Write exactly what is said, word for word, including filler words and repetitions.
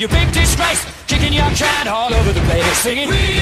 You big disgrace, kicking your can all over the place, singing. We